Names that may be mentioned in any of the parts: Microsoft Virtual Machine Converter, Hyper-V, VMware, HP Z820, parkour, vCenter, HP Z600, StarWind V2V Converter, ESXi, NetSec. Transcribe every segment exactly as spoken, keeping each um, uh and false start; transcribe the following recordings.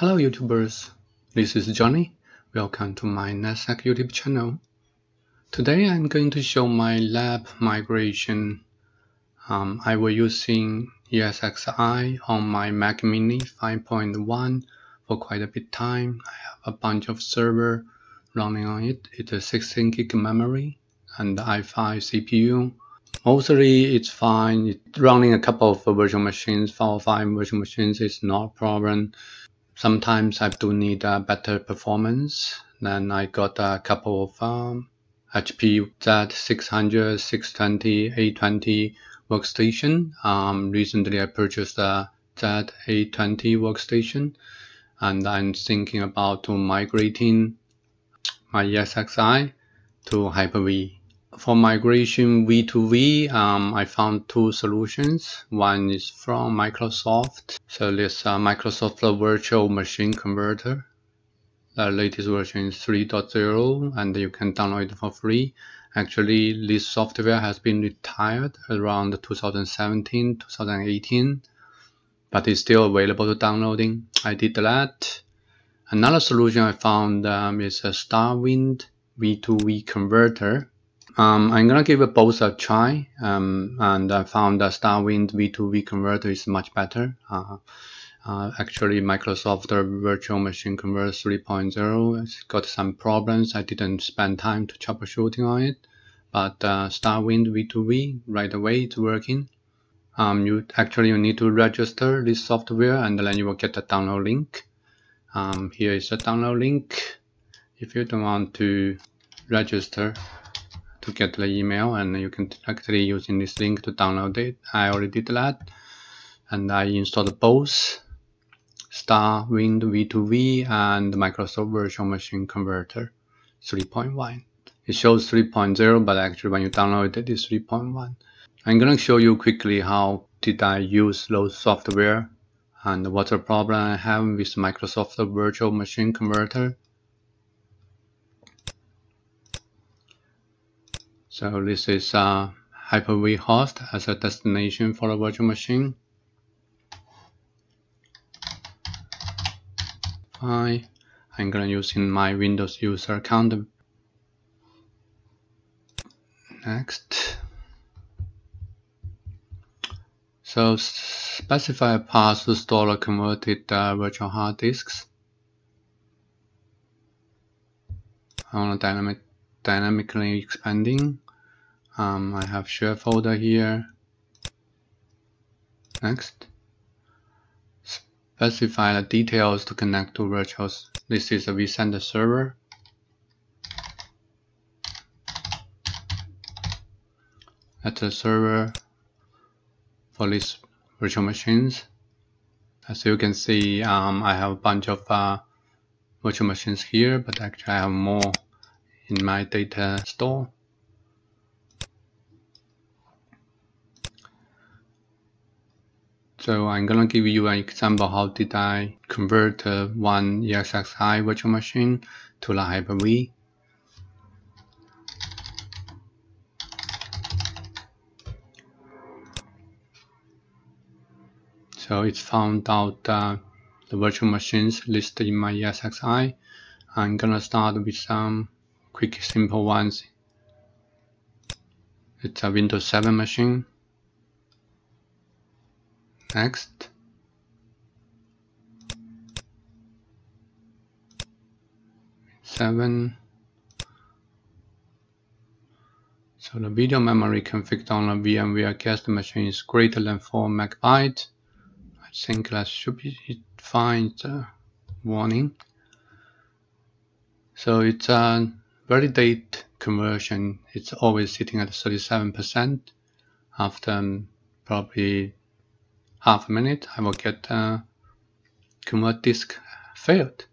Hello YouTubers, this is Johnny. Welcome to my NetSec YouTube channel. Today I'm going to show my lab migration. Um, I will using ESXi on my Mac Mini five point one for quite a bit time. I have a bunch of server running on it. It's a sixteen gig memory and i five C P U. Mostly it's fine. It's running a couple of virtual machines, four or five virtual machines is not a problem. Sometimes I do need a uh, better performance. Then I got a couple of um, H P Z six hundred, six twenty, eight twenty workstation. Um, recently I purchased a Z eight twenty workstation, and I'm thinking about to migrating my ESXi to Hyper-V. For migration V two V, um, I found two solutions. One is from Microsoft. So this uh, Microsoft Virtual Machine Converter. The latest version is three point oh, and you can download it for free. Actually, this software has been retired around two thousand seventeen, two thousand eighteen, but it's still available to downloading. I did that. Another solution I found um, is a StarWind V two V Converter. Um, I'm gonna give it both a try, um, and I found that StarWind V two V Converter is much better. Uh, uh, actually, Microsoft Virtual Machine Converter three point oh has got some problems. I didn't spend time to troubleshooting on it, but uh, StarWind V two V right away it's working. Um, you actually you need to register this software, and then you will get the download link. Um, here is the download link. If you don't want to register, to get the email, and you can directly using this link to download it. I already did that, and I installed both StarWind V two V and Microsoft Virtual Machine Converter three point one. It shows three point oh, but actually when you download it, it's three point one. I'm gonna show you quickly how did I use those software and what's the problem I have with Microsoft Virtual Machine Converter. So this is uh, Hyper-V host as a destination for a virtual machine. Fine. I'm gonna use in my Windows user account. Next. So specify a path to store or converted uh, virtual hard disks on a dynamic dynamically expanding. Um, I have share folder here. Next, specify the details to connect to virtuals. This is a vCenter server. That's a server for these virtual machines. As you can see, um, I have a bunch of uh, virtual machines here, but actually I have more in my data store. So I'm gonna give you an example how did I convert uh, one ESXi virtual machine to the Hyper-V. So it's found out uh, the virtual machines listed in my ESXi. I'm gonna start with some quick simple ones. It's a Windows seven machine. Next. seven. So the video memory configured on a VMware guest machine is greater than four megabytes. I think that should be it. Fine, it's a warning. So it's a validate conversion. It's always sitting at thirty-seven percent. After um, probably half a minute, I will get uh, convert disk failed.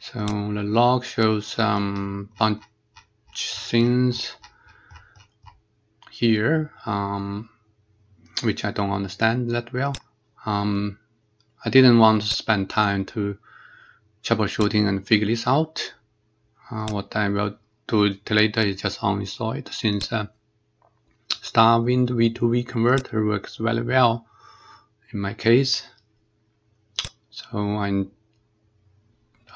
So the log shows um, bunch things here, um, which I don't understand that well. Um, I didn't want to spend time to troubleshooting and figure this out. Uh, what I will do later is just uninstall it, since uh, StarWind V two V Converter works very well in my case. So So I,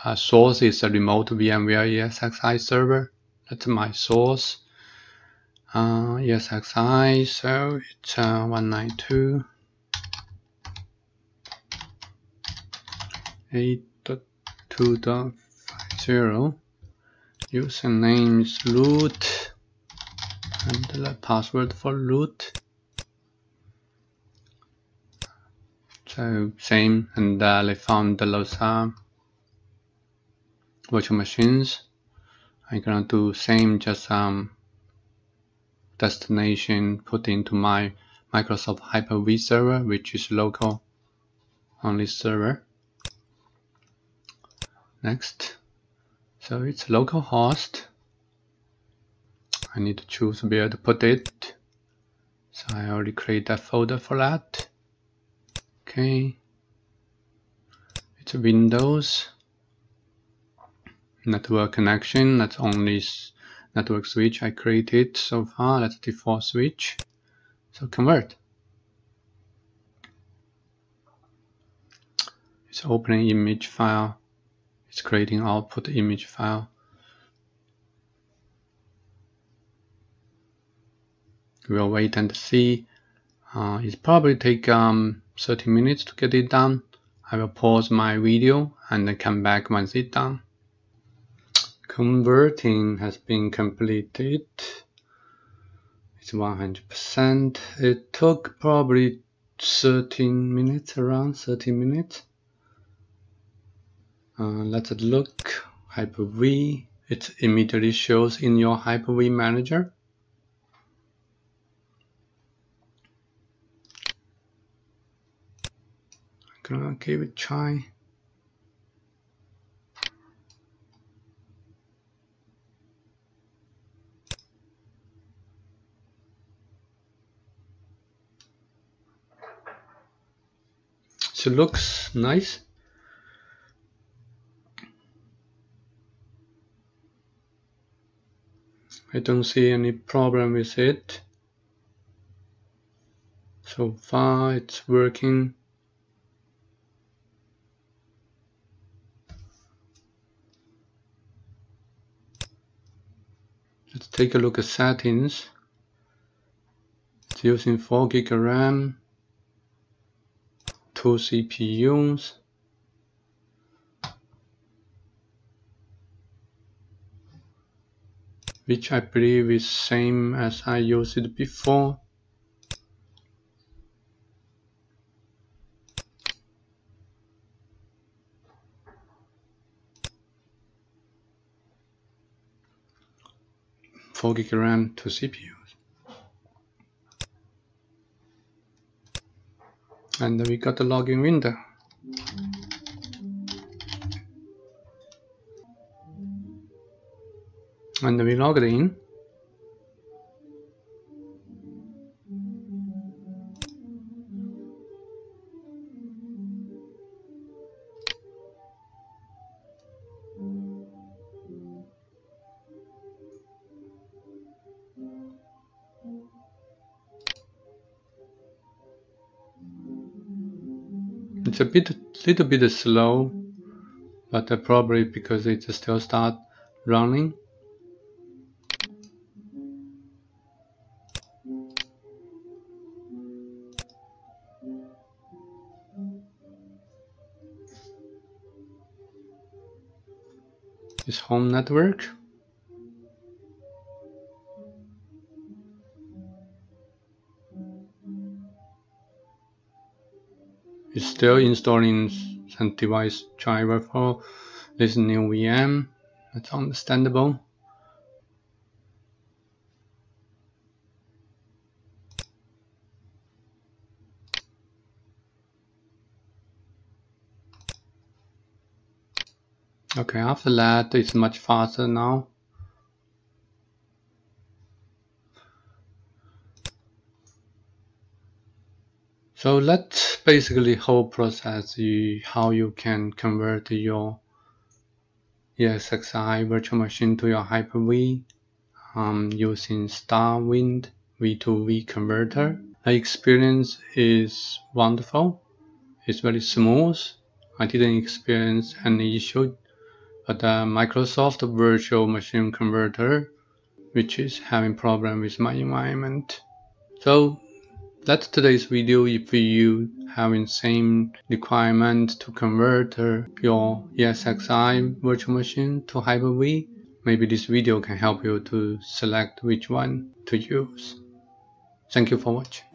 a source is a remote VMware ESXi server. That's my source. Uh, ESXi, so it's uh, one ninety-two dot eight dot two dot fifty. Username is root, and the password for root. So same, and uh, I found those uh, virtual machines. I'm gonna do same, just um. destination put into my Microsoft Hyper-V server, which is local only server. Next, so it's localhost. I need to choose where to put it, so I already create a folder for that. Okay, it's Windows network connection. That's only network switch I created so far, that's default switch. So convert. It's opening image file. It's creating output image file. We'll wait and see. Uh, it probably take um, thirty minutes to get it done. I will pause my video and then come back once it's done. Converting has been completed. It's one hundred percent. It took probably thirteen minutes, around thirteen minutes. Uh, let's look. Hyper-V. It immediately shows in your Hyper-V manager. I'm gonna give it a try. So looks nice. I don't see any problem with it. So far it's working. Let's take a look at settings. It's using four gig of RAM. Two C P Us. Which I believe is same as I used it before. four gig RAM, two C P Us. And we got the login window. And we logged in. It's a bit, little bit slow, but probably because it's still start running. This home network. It's still installing some device driver for this new V M. That's understandable. Okay, after that it's much faster now. So that's basically whole process, you, how you can convert your ESXi virtual machine to your Hyper-V um, using StarWind V two V Converter. The experience is wonderful. It's very smooth. I didn't experience any issue, but the Microsoft Virtual Machine Converter, which is having problem with my environment. So that's today's video. If you having same requirement to convert your ESXi virtual machine to Hyper-V, maybe this video can help you to select which one to use. Thank you for watching.